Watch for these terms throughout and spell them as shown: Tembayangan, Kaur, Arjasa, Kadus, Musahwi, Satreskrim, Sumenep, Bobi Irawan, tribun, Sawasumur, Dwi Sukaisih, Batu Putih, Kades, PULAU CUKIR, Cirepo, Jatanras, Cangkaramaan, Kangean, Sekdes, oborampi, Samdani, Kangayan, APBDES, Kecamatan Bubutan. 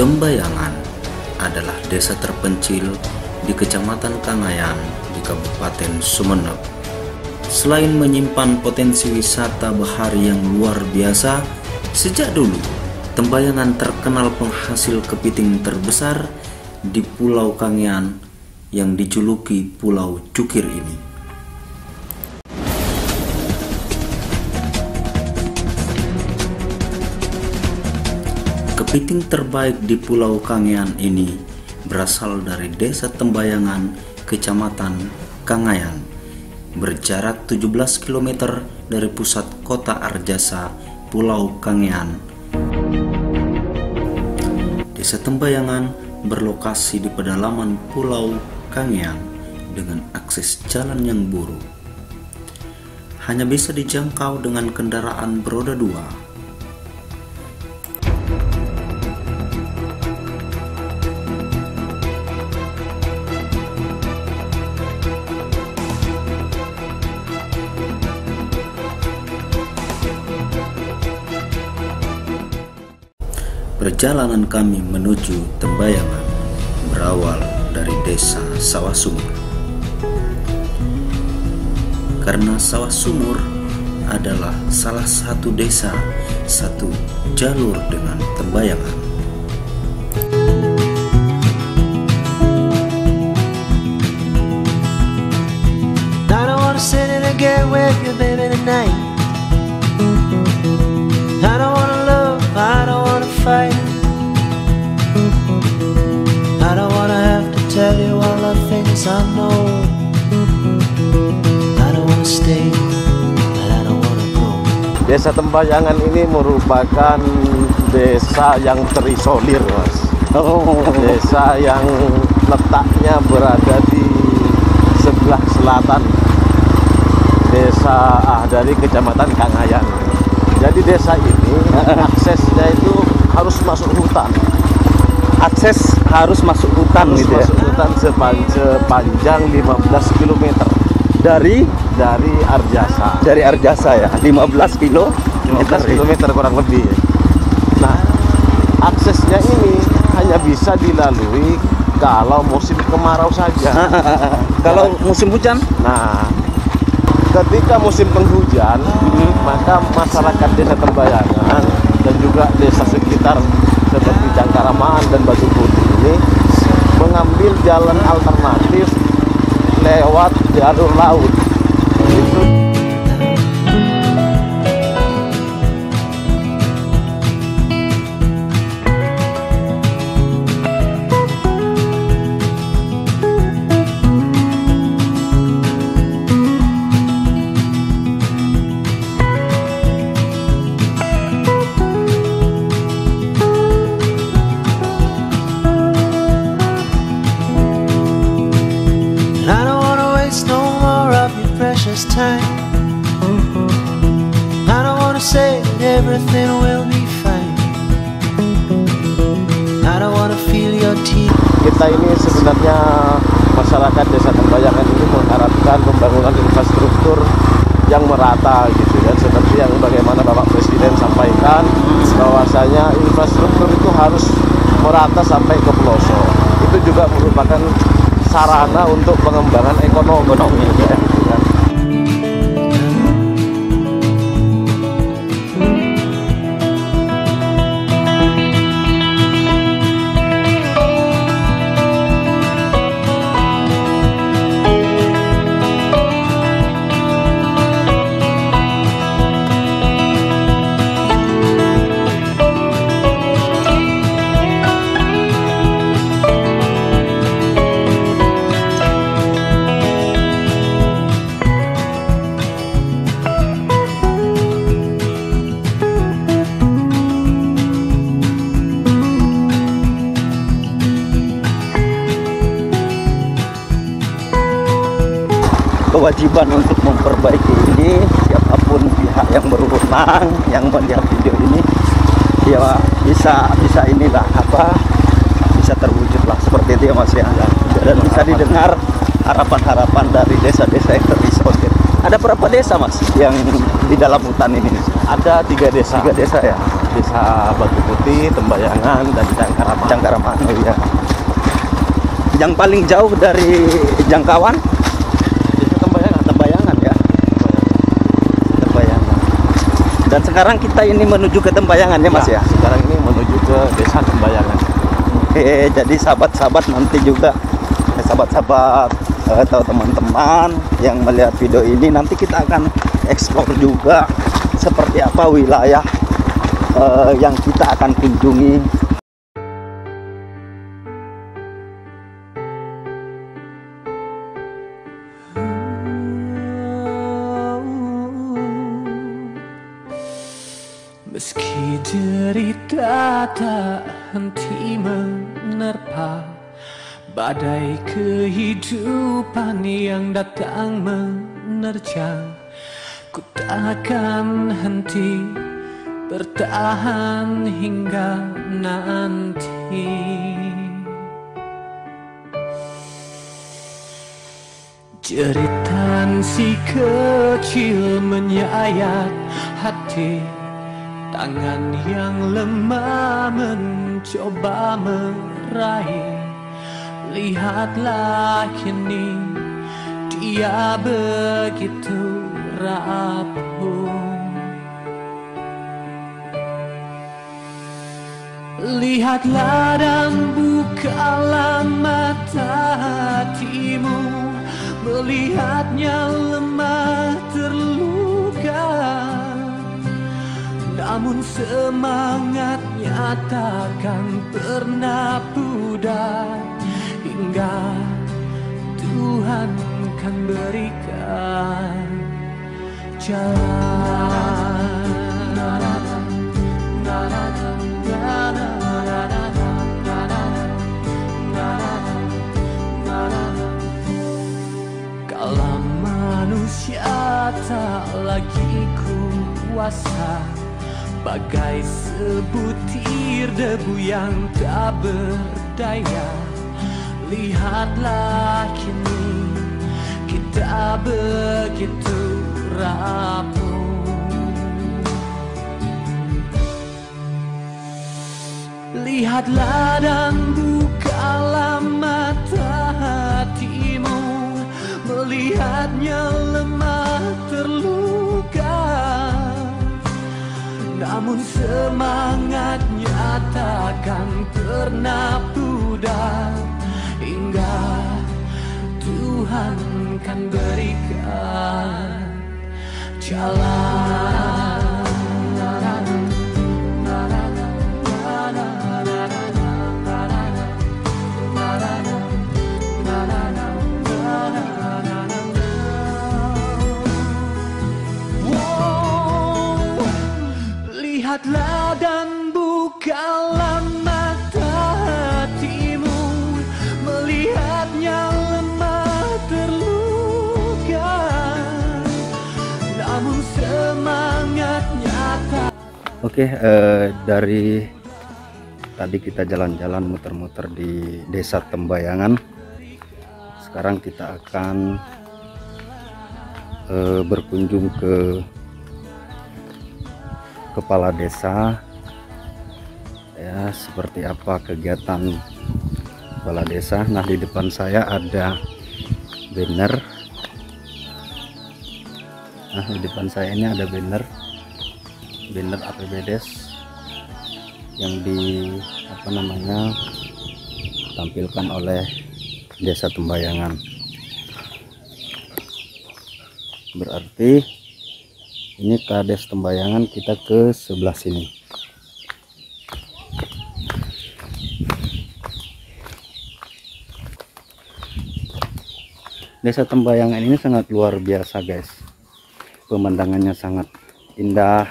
Tembayangan adalah desa terpencil di Kecamatan Kangayan di Kabupaten Sumenep. Selain menyimpan potensi wisata bahari yang luar biasa, sejak dulu Tembayangan terkenal penghasil kepiting terbesar di Pulau Kangean yang dijuluki Pulau Cukir ini. Kepiting terbaik di Pulau Kangean ini berasal dari desa Tembayangan, Kecamatan Kangayan, berjarak 17 km dari pusat kota Arjasa, Pulau Kangean. Desa Tembayangan berlokasi di pedalaman Pulau Kangean dengan akses jalan yang buruk. Hanya bisa dijangkau dengan kendaraan beroda dua. Perjalanan kami menuju Tembayangan berawal dari desa Sawasumur. Karena Sawasumur adalah salah satu desa, satu jalur dengan Tembayangan. I don't wanna have to tell you all the things I know. I don't wanna stay, but I don't wanna go. Desa Tembayangan ini merupakan desa yang terisolir, Mas. Desa yang letaknya berada di sebelah selatan desa dari Kecamatan Kangayan. Jadi desa ini aksesnya itu harus masuk hutan, akses harus masuk hutan, harus gitu ya? Masuk hutan sepanjang 15 km dari Arjasa. Dari Arjasa ya, 15 km kurang lebih. Nah, aksesnya ini hanya bisa dilalui kalau musim kemarau saja. Kalau musim hujan? Nah, ketika musim penghujan, maka masyarakat desa Tembayangan dan juga desa sekitar seperti Cangkaramaan dan Batu Putih ini mengambil jalan alternatif lewat jalur laut. Kita ini sebenarnya masyarakat desa Tembayangan ini mengharapkan pembangunan infrastruktur yang merata gitu ya, seperti yang bagaimana Bapak Presiden sampaikan bahwasanya infrastruktur itu harus merata sampai ke pelosok. Itu juga merupakan sarana untuk pengembangan ekonomi gitu ya. Kewajiban untuk memperbaiki ini siapapun pihak yang berwenang yang melihat video ini ya bisa inilah bisa terwujudlah seperti itu ya Mas ya, dan bisa didengar harapan-harapan dari desa-desa yang terisolir. Ada berapa desa Mas yang di dalam hutan ini? Ada 3 desa ya. Desa desa Batu Putih, Tembayangan, dan Cangkaramaan. Oh, iya. Yang paling jauh dari jangkauan itu Tembayangan ya. Tembayangan. Dan sekarang kita ini menuju ke Tembayangan ya Mas ya. Sekarang ini menuju ke desa Tembayangan. Oke, jadi sahabat-sahabat nanti juga atau teman-teman yang melihat video ini, nanti kita akan eksplor juga seperti apa wilayah yang kita akan kunjungi. Meski derita tak henti menerpa, badai kehidupan yang datang menerjang, ku takkan henti bertahan hingga nanti. Jeritan si kecil menyayat hati, tangan yang lemah mencoba meraih. Lihatlah kini dia begitu rapuh. Lihatlah dan bukalah mata hatimu, melihatnya lemah terluka, namun semangatnya takkan pernah pudar hingga Tuhan kan berikan jalan. Kalau manusia tak lagi kuasa, bagai sebutir debu yang tak berdaya, lihatlah kini kita begitu rapuh. Lihatlah dan bukalah mata hatimu, melihatnya lemah terluka, namun semangatnya takkan pernah pudar hingga Tuhan kan berikan jalan. Wow. Lihatlah dan bukalah mata hatimu, melihatnya lemah terluka, namun semangat nyata. Oke, dari tadi kita jalan-jalan muter-muter di desa Tembayangan. Sekarang kita akan berkunjung ke kepala desa ya, seperti apa kegiatan kepala desa. Nah, di depan saya ada banner. Nah, di depan saya ini ada banner APBDES yang di tampilkan oleh desa Tembayangan. Berarti ini Kades Tembayangan, kita ke sebelah sini. Desa Tembayangan ini sangat luar biasa guys, pemandangannya sangat indah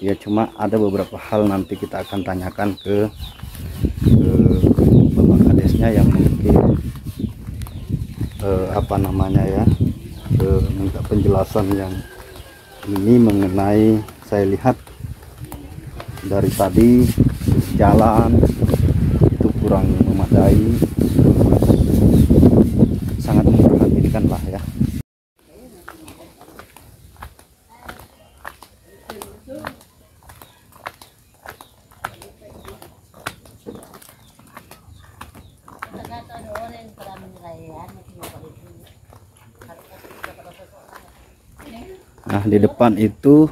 ya. Cuma ada beberapa hal nanti kita akan tanyakan ke Bapak Kadesnya yang mungkin minta penjelasan yang ini mengenai. Saya lihat dari tadi jalan itu kurang memadai, sangat memperhatikan lah ya. Nah, di depan itu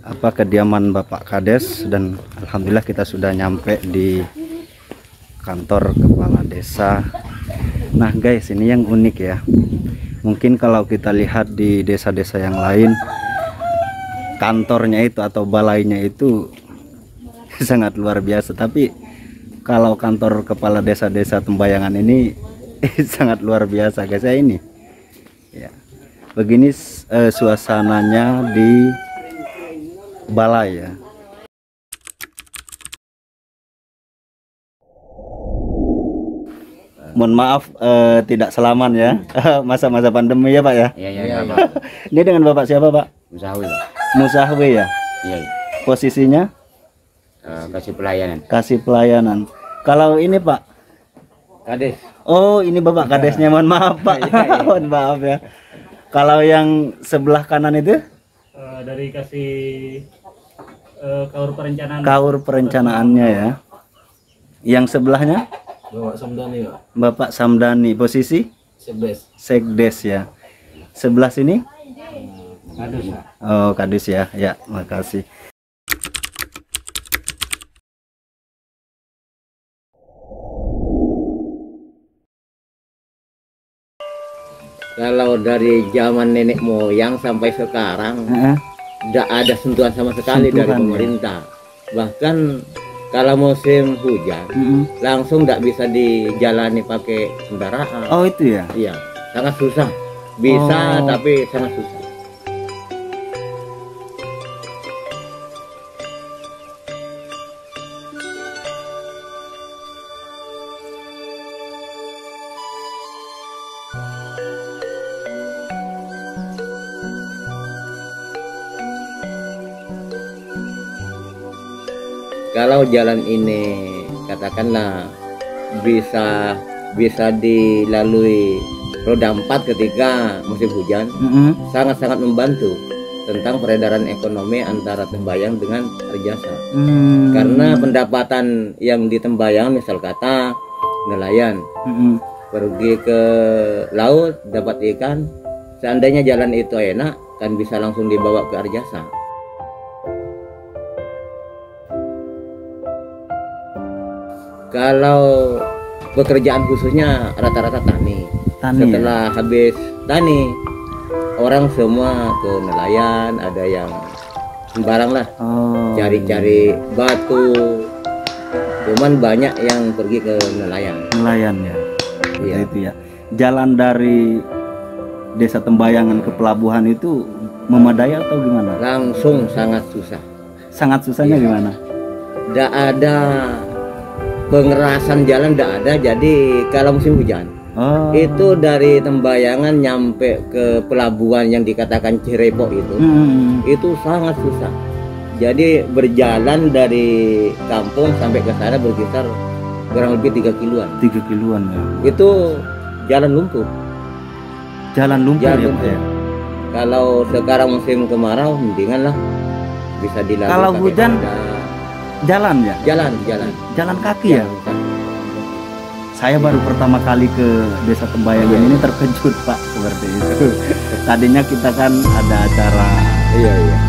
apa kediaman Bapak Kades, dan alhamdulillah kita sudah nyampe di kantor kepala desa. Nah guys, ini yang unik ya. Mungkin kalau kita lihat di desa-desa yang lain, kantornya itu atau balainya itu sangat luar biasa, tapi kalau kantor kepala desa-desa Tembayangan ini sangat luar biasa guys ya. Ini ya begini suasananya di balai ya. Mohon maaf tidak selaman ya, masa-masa pandemi ya Pak ya. Iya, Pak. Ini dengan Bapak siapa Pak? Musahwi. Musahwi ya. Iya. Posisinya? Kasih pelayanan. Kasih pelayanan. Kalau ini Pak? Kades. Oh, ini Bapak Kadesnya. Mohon maaf Pak. Iya. Mohon maaf ya. Kalau yang sebelah kanan itu? Dari kasih kaur perencanaan. Kaur perencanaannya ya. Yang sebelahnya? Bapak Samdani, Pak. Bapak Samdani, posisi? Sekdes. Sekdes ya. Sebelah sini? Kadus. Oh, kadus ya. Ya, makasih. Kalau dari zaman nenek moyang sampai sekarang, tidak ada sentuhan sama sekali dari pemerintah. Ya. Bahkan kalau musim hujan langsung nggak bisa dijalani pakai kendaraan. Oh itu ya? Iya, sangat susah. Bisa tapi sangat susah. Kalau jalan ini katakanlah bisa dilalui roda 4 ketika musim hujan, sangat-sangat membantu tentang peredaran ekonomi antara Tembayang dengan Arjasa. Karena pendapatan yang di Tembayang, misal kata nelayan pergi ke laut dapat ikan, seandainya jalan itu enak kan bisa langsung dibawa ke Arjasa. Kalau pekerjaan khususnya rata-rata tani. Setelah habis tani, orang semua ke nelayan, ada yang sembarang lah, cari-cari batu. Cuman banyak yang pergi ke nelayan. Nelayan ya, iya. Itu ya. Jalan dari desa Tembayangan ke pelabuhan itu memadai atau gimana? Langsung sangat susah. Sangat susahnya iya. Gimana? Tidak ada. Pengerasan jalan tidak ada, jadi kalau musim hujan itu dari Tembayangan nyampe ke pelabuhan yang dikatakan Cirepo itu sangat susah. Jadi berjalan dari kampung sampai ke sana berkisar kurang lebih 3 kiloan. 3 kiloan ya. Itu jalan lumpuh. Jalan lumpuh ya, Pak ya. Kalau sekarang musim kemarau mendingan lah bisa dilalui. Kalau hujan jalan ya? Jalan kaki ya? Saya baru pertama kali ke desa Tembayangan ini terkejut Pak, seperti itu. Tadinya kita kan ada acara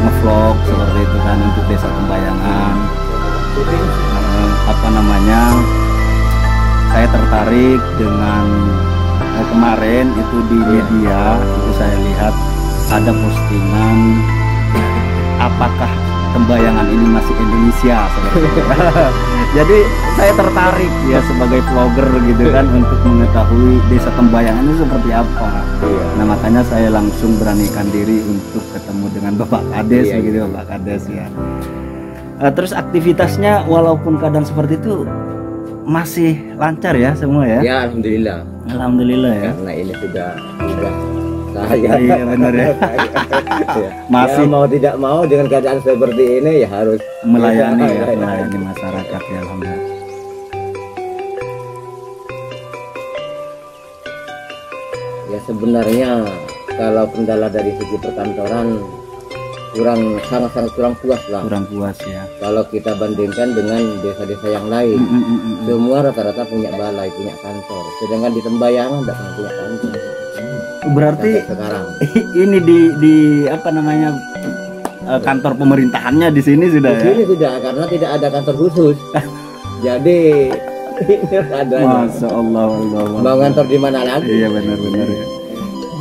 ngevlog seperti itu kan untuk desa Tembayangan. Apa namanya, saya tertarik dengan kemarin itu di media itu saya lihat ada postingan apakah Tembayangan ini masih Indonesia jadi saya tertarik ya sebagai vlogger gitu kan untuk mengetahui desa Tembayangan itu seperti apa. Nah makanya saya langsung beranikan diri untuk ketemu dengan Bapak Kades gitu. Bapak Kades ya. Terus aktivitasnya walaupun keadaan seperti itu masih lancar ya semua ya? Ya alhamdulillah. Alhamdulillah ya. Karena ini sudah iya benar ya. Masih ya, mau tidak mau dengan keadaan seperti ini ya harus melayani ya, melayani masyarakat ya alhamdulillah. Ya sebenarnya kalau kendala dari segi perkantoran sangat-sangat kurang puas lah. Kurang puas ya. Kalau kita bandingkan dengan desa-desa yang lain, semua rata-rata punya balai, punya kantor. Sedangkan di Tembayangan tidak punya kantor. Berarti sekarang ini di apa namanya kantor pemerintahannya di sini sudah ya? Di sini sudah, karena tidak ada kantor khusus. Jadi ini adanya. Masya Allah, mau kantor di mana lagi? Iya benar-benar ya.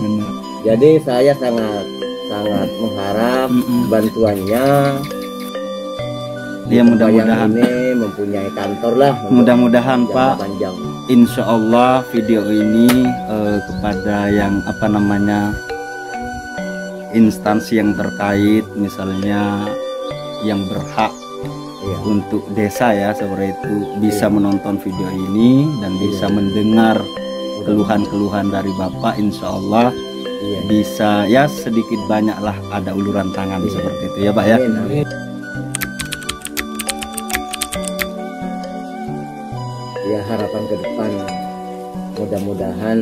Benar. Jadi saya sangat mengharap bantuannya. Ya mudah-mudahan ini mempunyai kantor lah. Mudah-mudahan Pak panjang. Insya Allah video ini kepada yang apa namanya instansi yang terkait, misalnya yang berhak iya. untuk desa ya seperti itu, bisa iya. menonton video ini dan iya. bisa mendengar keluhan-keluhan dari Bapak. Insya Allah iya. bisa ya sedikit banyaklah ada uluran tangan iya. seperti itu ya Pak ya. Amin. Ya harapan ke depan mudah-mudahan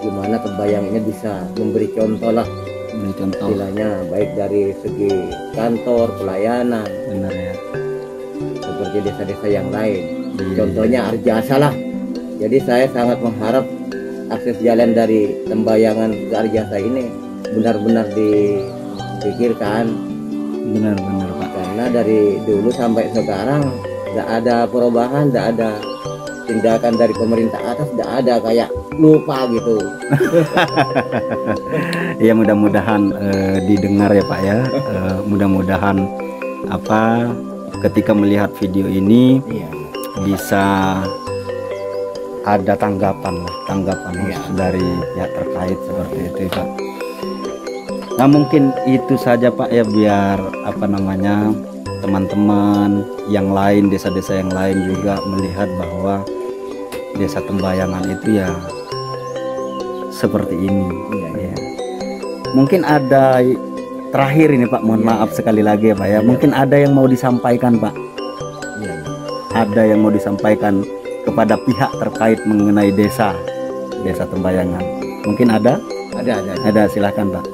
gimana Tembayangannya bisa memberi contoh lah, memberi contoh istilahnya, baik dari segi kantor, pelayanan, benar ya, seperti desa-desa yang lain iya. contohnya Arjasa lah. Jadi saya sangat mengharap akses jalan dari Tembayangan ke Arjasa ini benar-benar dipikirkan, benar-benar Pak, karena dari dulu sampai sekarang tidak ada perubahan, tidak ada tindakan dari pemerintah atas, tidak ada, kayak lupa gitu. Ya mudah-mudahan didengar ya Pak ya. Mudah-mudahan apa ketika melihat video ini iya. bisa ada tanggapan iya. dari pihak terkait seperti itu Pak. Nah mungkin itu saja Pak ya, biar apa namanya teman-teman yang lain, desa-desa yang lain juga melihat bahwa desa Tembayangan itu ya seperti ini iya, iya. Mungkin ada terakhir ini Pak, mohon iya, maaf iya. sekali lagi ya Pak ya iya. mungkin ada yang mau disampaikan Pak iya, iya. ada yang mau disampaikan kepada pihak terkait mengenai desa Tembayangan, mungkin ada silahkan Pak.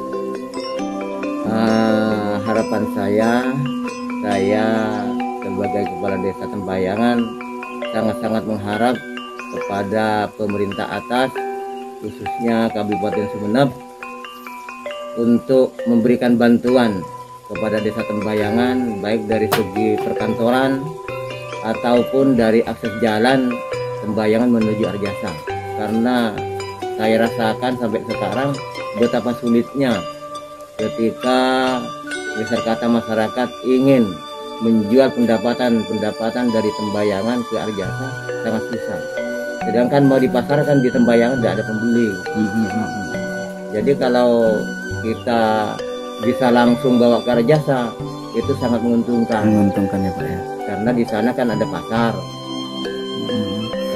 Harapan saya sebagai kepala desa Tembayangan sangat-sangat mengharap kepada pemerintah atas, khususnya Kabupaten Sumenep, untuk memberikan bantuan kepada desa Tembayangan, baik dari segi perkantoran ataupun dari akses jalan Tembayangan menuju Arjasa, karena saya rasakan sampai sekarang betapa sulitnya ketika beserta masyarakat ingin menjual pendapatan dari Tembayangan ke Arjasa, sangat susah. Sedangkan mau dipasarkan di Tembayangan tidak ada pembeli. Jadi kalau kita bisa langsung bawa ke Arjasa itu sangat menguntungkan. Menguntungkan ya Pak ya. Karena di sana kan ada pasar.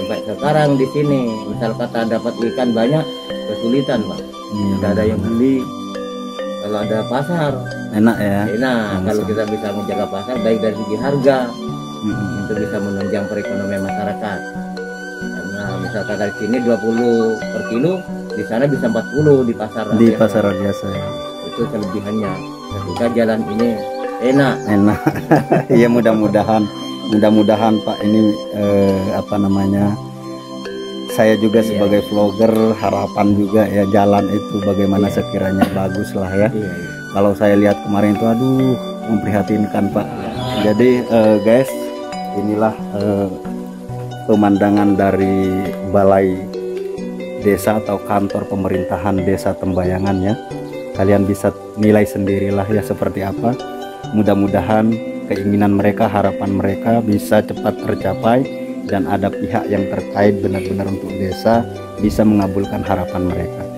Sampai sekarang di sini, misal kata dapat ikan banyak, kesulitan Pak. Tidak ada yang beli. Kalau ada pasar enak ya. Enak kalau kita bisa menjaga pasar, baik dari segi harga itu bisa menunjang perekonomian masyarakat. Karena misalkan dari sini 20 per kilo, di sana bisa 40 di pasar. Di pasar biasa ya. Itu kelebihannya. Ketika jalan ini enak. Ya mudah-mudahan Pak ini apa namanya? Saya juga iya. sebagai vlogger harapan juga ya jalan itu bagaimana iya. sekiranya bagus lah ya. Iya, iya. Kalau saya lihat kemarin itu aduh memprihatinkan Pak. Jadi guys, inilah pemandangan dari balai desa atau kantor pemerintahan desa Tembayangan ya. Kalian bisa nilai sendirilah ya seperti apa. Mudah-mudahan keinginan mereka, harapan mereka bisa cepat tercapai dan ada pihak yang terkait benar-benar untuk desa bisa mengabulkan harapan mereka.